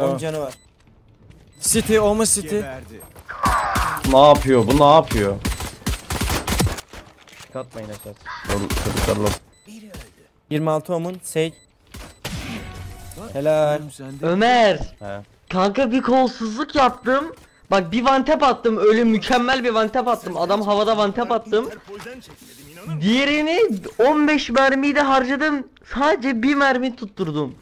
Tamam. 10 canı var. City, Oma City. Ne yapıyor? Bu ne yapıyor? Katmayın aşağı. Çocuklar 26 Om'un Sage. Helal. Ömer. He. Kanka bir kolsuzluk yaptım. Bak bir one tap attım, öyle mükemmel bir one tap attım. Adam havada one tap attım. Diğerini 15 mermiyi de harcadım. Sadece bir mermi tutturdum.